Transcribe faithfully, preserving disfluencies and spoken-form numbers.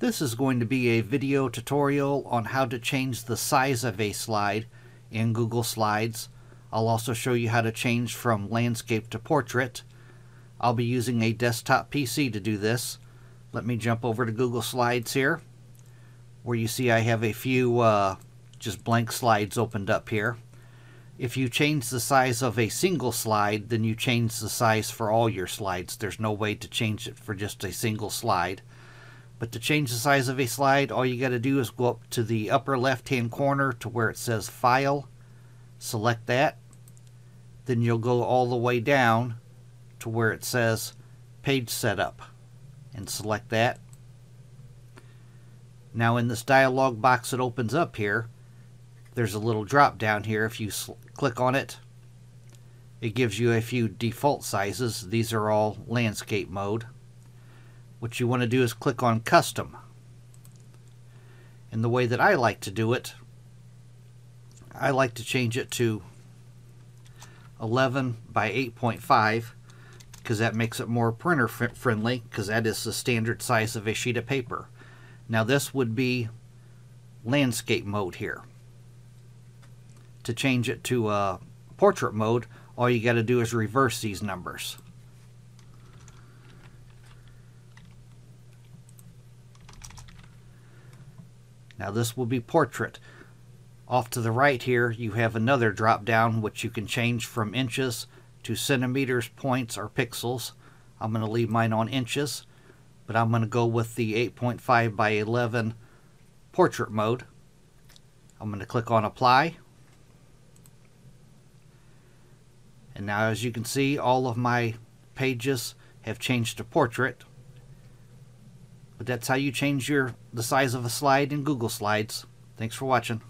This is going to be a video tutorial on how to change the size of a slide in Google Slides. I'll also show you how to change from landscape to portrait. I'll be using a desktop P C to do this. Let me jump over to Google Slides here, where you see I have a few uh, just blank slides opened up here. If you change the size of a single slide, then you change the size for all your slides. There's no way to change it for just a single slide. But to change the size of a slide, all you got to do is go up to the upper left-hand corner to where it says File. Select that. Then you'll go all the way down to where it says Page Setup and select that. Now in this dialog box that opens up here, there's a little drop down here. If you click on it, it gives you a few default sizes. These are all landscape mode. What you want to do is click on Custom. And the way that I like to do it, I like to change it to eleven by eight point five because that makes it more printer friendly, because that is the standard size of a sheet of paper. Now this would be landscape mode here. To change it to uh, portrait mode, all you got to do is reverse these numbers. Now this will be portrait. Off to the right here you have another drop down which you can change from inches to centimeters, points, or pixels. I'm going to leave mine on inches, but I'm going to go with the eight point five by eleven portrait mode. I'm going to click on Apply. And now, as you can see, all of my pages have changed to portrait. But that's how you change your the size of a slide in Google Slides. Thanks for watching.